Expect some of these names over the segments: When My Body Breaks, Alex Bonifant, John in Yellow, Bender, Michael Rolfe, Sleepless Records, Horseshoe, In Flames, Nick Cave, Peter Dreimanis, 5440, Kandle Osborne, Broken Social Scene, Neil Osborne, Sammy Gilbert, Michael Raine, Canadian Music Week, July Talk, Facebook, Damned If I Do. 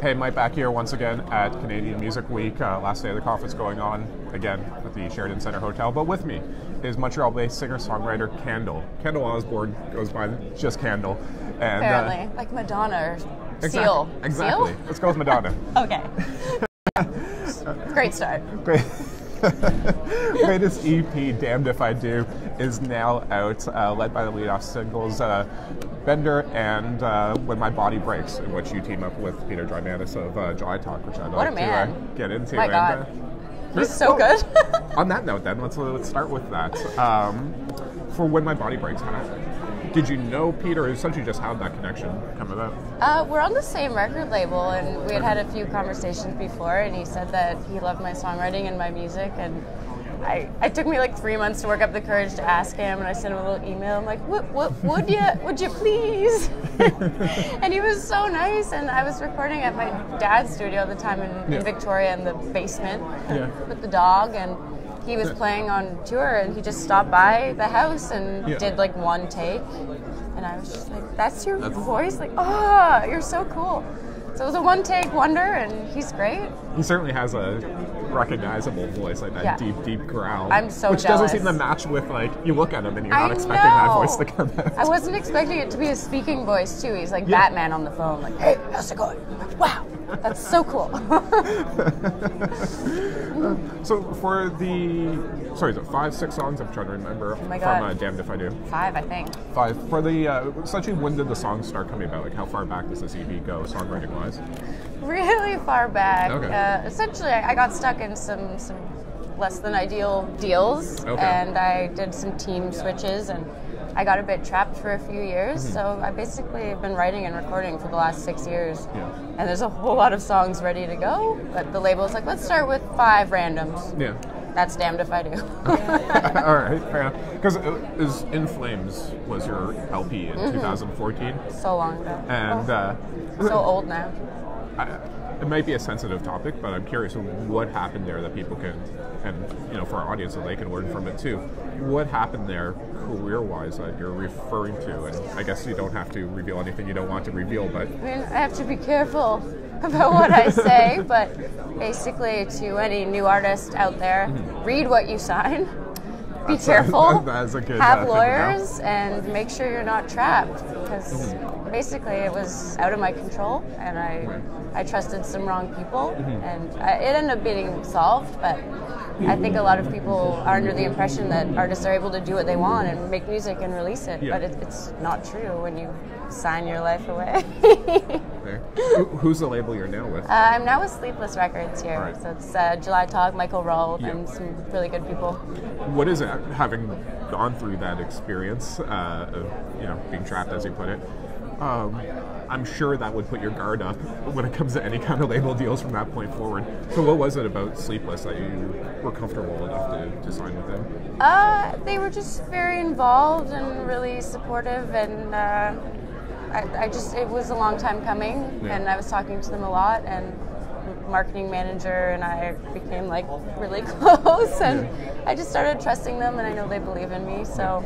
Hey, Mike back here once again at Canadian Music Week, last day of the conference going on, again, at the Sheridan Centre Hotel. But with me is Montreal-based singer-songwriter Kandle. Kandle Osborne goes by just Kandle. And, apparently, like Madonna or Seal. Exactly. Seal? Let's go with Madonna. Okay. Great start. Great. Latest EP, Damned If I Do, is now out, led by the lead-off singles Bender and When My Body Breaks, in which you team up with Peter Dreimanis of July Talk, which I'd like to get into. My God. He's so good. On that note, then, let's start with that. For When My Body Breaks, did you know Peter, or essentially just how that connection come about? We're on the same record label, and we had had a few conversations before, and he said that he loved my songwriting and my music, and it took me like 3 months to work up the courage to ask him, and I sent him a little email. I'm like, would you please? And he was so nice, and I was recording at my dad's studio at the time in Victoria in the basement with the dog, and he was playing on tour, and he just stopped by the house and did like one take, and I was just like, that's your voice? Like, oh, you're so cool. So it was a one-take wonder, and he's great. He certainly has a recognizable voice, like that deep, deep growl. I'm so jealous. Doesn't seem to match with, like, you look at him and you're not expecting that voice to come out. I wasn't expecting it to be a speaking voice, too. He's like Batman on the phone, like, hey, how's it going? Wow, that's so cool. So for the, sorry, is it 5, 6 songs? I'm trying to remember. Oh my God. From Damned If I Do. 5, I think. 5. For the, essentially, when did the songs start coming about? Like, how far back does this EP go, songwriting-wise? Really far back. Okay. Essentially, I got stuck in some less than ideal deals, and I did some team switches, and I got a bit trapped for a few years. So I basically have been writing and recording for the last 6 years, and there's a whole lot of songs ready to go, but the label's like, let's start with 5 randoms. Yeah. That's Damned If I Do. All right, fair enough. Because In Flames was your LP in 2014. So long ago. And so old now. It might be a sensitive topic, but I'm curious what happened there that people can, and for our audience, that they can learn from it too. What happened there career-wise that you're referring to? And I guess you don't have to reveal anything you don't want to reveal, but... I mean, I have to be careful about what I say, but basically to any new artist out there, read what you sign. Be careful, have lawyers, and make sure you're not trapped, because basically it was out of my control, and I trusted some wrong people, and it ended up being solved, but I think a lot of people are under the impression that artists are able to do what they want and make music and release it, but it's not true when you sign your life away. Who's the label you're now with? I'm now with Sleepless Records here, so it's July Talk, Michael Rolfe, and some really good people. What is it, having gone through that experience of being trapped, as you put it? I'm sure that would put your guard up when it comes to any kind of label deals from that point forward. So what was it about Sleepless that you were comfortable enough to sign with them? They were just very involved and really supportive, and it was a long time coming, and I was talking to them a lot, and marketing manager and I became like really close, and I just started trusting them, and I know they believe in me, so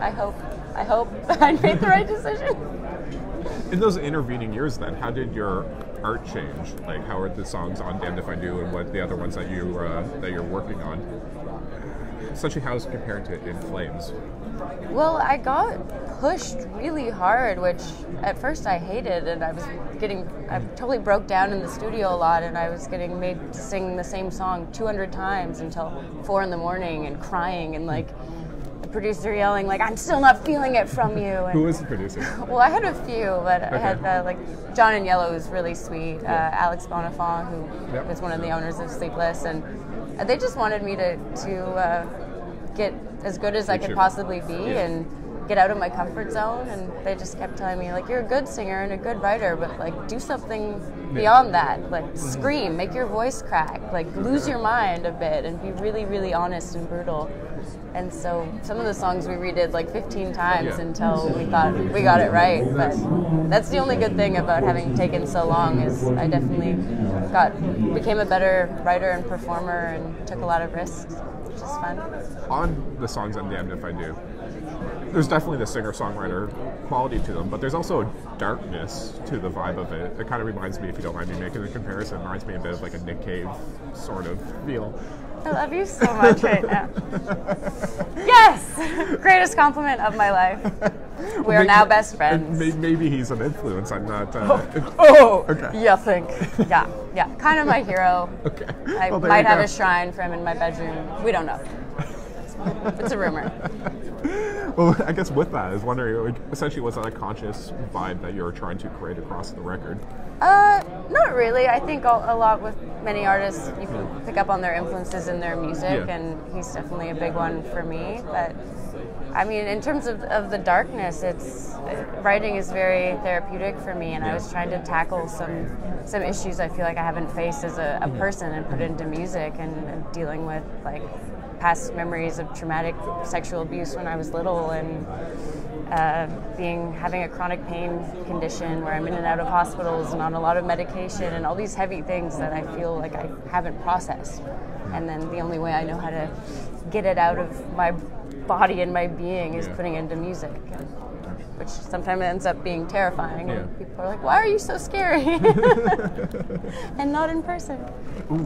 I hope I made the right decision. In those intervening years then, how did your art change? Like, how are the songs on Damned If I Do and what the other ones that you're working on? Essentially, how is it compared to In Flames? Well, I got pushed really hard, which at first I hated, and I totally broke down in the studio a lot, and I was getting made to sing the same song 200 times until 4 in the morning and crying, and like the producer yelling, like, I'm still not feeling it from you. And who was the producer? Well, I had a few, but I had like John in Yellow, who's really sweet, Alex Bonifant, who was one of the owners of Sleepless, and they just wanted me to get as good as I could possibly be and get out of my comfort zone, and they just kept telling me, like, you're a good singer and a good writer, but like, do something beyond that, like scream, make your voice crack, like lose your mind a bit and be really, really honest and brutal. And so some of the songs we redid like 15 times until we thought we got it right. But that's the only good thing about having taken so long, is I definitely became a better writer and performer and took a lot of risks, which is fun. On the songs on Damned If I Do, there's definitely the singer-songwriter quality to them, but there's also a darkness to the vibe of it. It kind of reminds me, if you don't mind me making the comparison, reminds me a bit of like a Nick Cave sort of feel. I love you so much right now. Yes! Greatest compliment of my life. We are now best friends. Maybe he's an influence. I'm not... oh! Okay. You think. Yeah, yeah. Kind of my hero. Okay. I might have a shrine for him in my bedroom. We don't know. It's a rumor. Well, I guess with that, I was wondering, essentially, was that a conscious vibe that you were trying to create across the record? Not really. I think a lot with many artists, you can pick up on their influences in their music, yeah. And he's definitely a big one for me. But, I mean, in terms of the darkness, writing is very therapeutic for me, and yeah. I was trying to tackle some issues I feel like I haven't faced as a person and put into music, and dealing with, like, past memories of traumatic sexual abuse when I was little, and having a chronic pain condition where I'm in and out of hospitals and on a lot of medication, and all these heavy things that I feel like I haven't processed. And then the only way I know how to get it out of my body and my being is putting into music, which sometimes ends up being terrifying. Yeah. And people are like, why are you so scary? And not in person.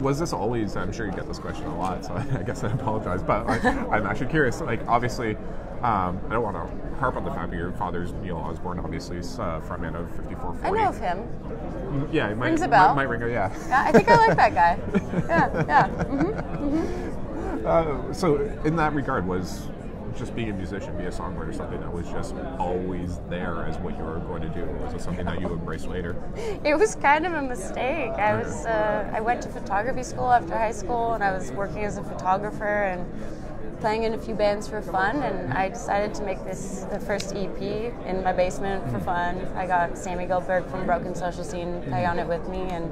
Was this always, I'm sure you get this question a lot, so I guess I apologize, but like, I'm actually curious. Like, obviously, I don't want to harp on the fact that your father's Neil Osborne, obviously, frontman of 5440. I know of him. Yeah, rings a bell. Might ring a, yeah. Yeah, I think I like that guy. Yeah, yeah. So in that regard, was... just being a musician, be a songwriter, something that was just always there as what you were going to do? Or was it something that you embraced later? It was kind of a mistake. I was I went to photography school after high school, and I was working as a photographer and playing in a few bands for fun, and I decided to make the first EP in my basement for fun. I got Sammy Gilbert from Broken Social Scene play on it with me, and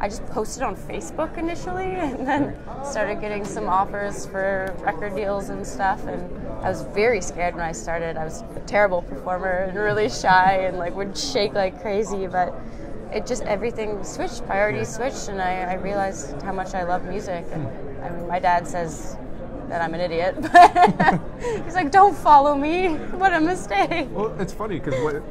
I just posted on Facebook initially, and then started getting some offers for record deals and stuff. And I was very scared when I started. I was a terrible performer and really shy, and like would shake like crazy. But it just, everything switched, priorities switched, and I realized how much I love music. And I mean, my dad says that I'm an idiot, but he's like, "Don't follow me. What a mistake." Well, it's funny because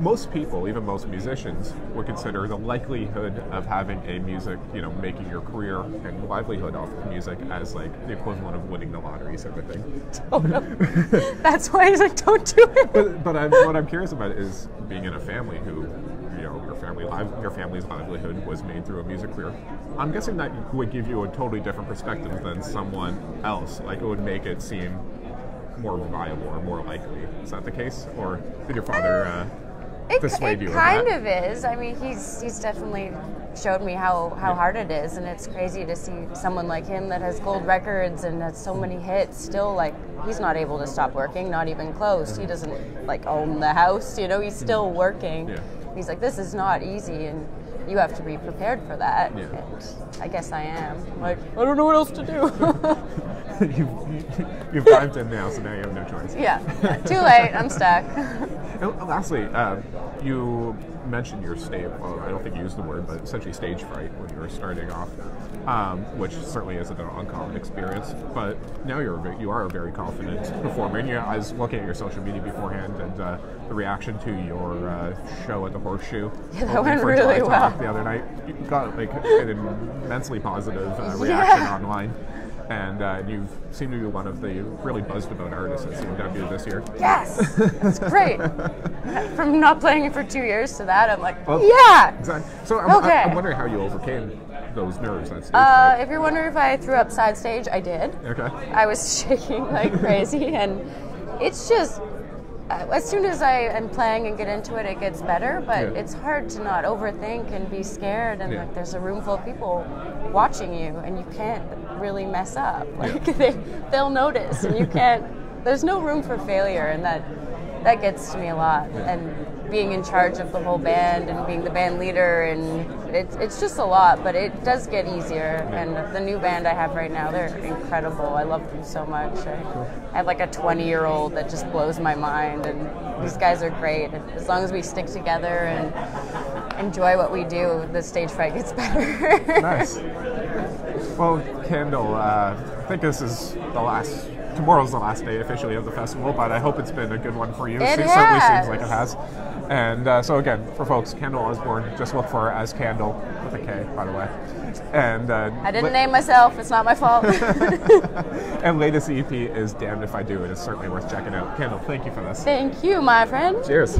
most people, even most musicians, would consider the likelihood of having a music, you know, making your career and livelihood off of music as like the equivalent of winning the lottery sort of thing. Totally. That's why he's like, don't do it. But what I'm curious about is being in a family who, you know, your family's livelihood was made through a music career. I'm guessing that would give you a totally different perspective than someone else. Like, it would make it seem more viable or more likely. Is that the case? Or did your father... It kind of is. I mean, he's definitely showed me how hard it is, and it's crazy to see someone like him that has gold records and has so many hits still, like, he's not able to stop working, not even close. He doesn't, like, own the house, you know, he's still working. Yeah. He's like, this is not easy, and you have to be prepared for that. Yeah. And I guess I am. Like, I don't know what else to do. You've dived in now, so now you have no choice. Yeah. Too late. I'm stuck. And lastly, you mentioned your I don't think you used the word, but essentially stage fright when you were starting off, which certainly isn't an uncommon experience. But now you are a very confident performer. And I was looking at your social media beforehand, and the reaction to your show at the Horseshoe. Yeah, that went really well. The other night, you got like an immensely positive reaction online. And you seem to be one of the really buzzed about artists at CMW this year. Yes! That's great. From not playing it for 2 years to that, I'm like, well, yeah! Exactly. So I'm wondering how you overcame those nerves on stage. Right? If you're wondering if I threw up side stage, I did. Okay. I was shaking like crazy, and it's just... as soon as I am playing and get into it, it gets better, but it's hard to not overthink and be scared, and like, there's a room full of people watching you, and you can't really mess up. Like, they'll notice, and you can't, there's no room for failure, and that gets to me a lot. And being in charge of the whole band and being the band leader, and it's just a lot, but it does get easier. And the new band I have right now, they're incredible. I love them so much. I have like a 20-year-old that just blows my mind, and these guys are great. And as long as we stick together and enjoy what we do, the stage fright gets better. Nice. Well, Kandle, I think this is the last tomorrow's the last day officially of the festival, but I hope it's been a good one for you. It certainly seems like it has. And so again, for folks, Kandle Osborne, just look for her as Kandle with a K, by the way. And I didn't name myself. It's not my fault. And latest EP is Damned If I Do. It is certainly worth checking out. Kandle, thank you for this. Thank you, my friend. Cheers.